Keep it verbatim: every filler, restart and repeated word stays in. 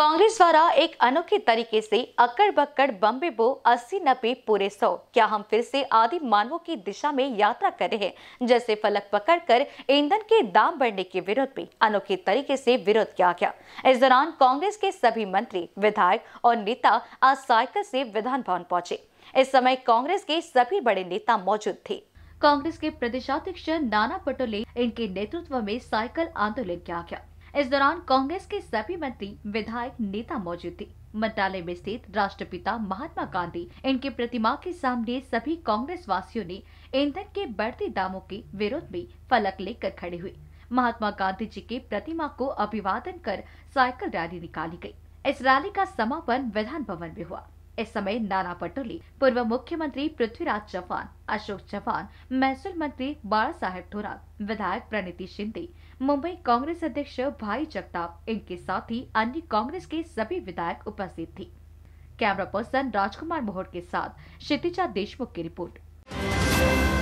कांग्रेस द्वारा एक अनोखे तरीके से अकड़ बक्कड़ बम्बे बो अस्सी नब्बे पूरे सौ, क्या हम फिर से आदि मानवों की दिशा में यात्रा कर रहे हैं, जैसे फलक पकड़कर ईंधन के दाम बढ़ने के विरोध में अनोखे तरीके से विरोध किया गया। इस दौरान कांग्रेस के सभी मंत्री, विधायक और नेता आज साइकिल से विधान भवन पहुंचे। इस समय कांग्रेस के सभी बड़े नेता मौजूद थे। कांग्रेस के प्रदेशाध्यक्ष नाना पटोले, इनके नेतृत्व में साइकिल आंदोलन किया गया। इस दौरान कांग्रेस के सभी मंत्री, विधायक, नेता मौजूद थे। मंत्रालय में स्थित राष्ट्रपिता महात्मा गांधी, इनकी प्रतिमा के सामने सभी कांग्रेस वासियों ने ईंधन के बढ़ते दामों के विरोध में फलक लेकर खड़े हुए। महात्मा गांधी जी की प्रतिमा को अभिवादन कर साइकिल रैली निकाली गयी। इस रैली का समापन विधान भवन में हुआ। इस समय नाना पटोले, पूर्व मुख्यमंत्री पृथ्वीराज चव्हाण, अशोक चव्हाण, महसूल मंत्री बाला साहेब थोरात, विधायक प्रणीति शिंदे, मुंबई कांग्रेस अध्यक्ष भाई जगताप, इनके साथ ही अन्य कांग्रेस के सभी विधायक उपस्थित थे। कैमरा पर्सन राजकुमार मोहट के साथ क्षितिजा देशमुख की रिपोर्ट।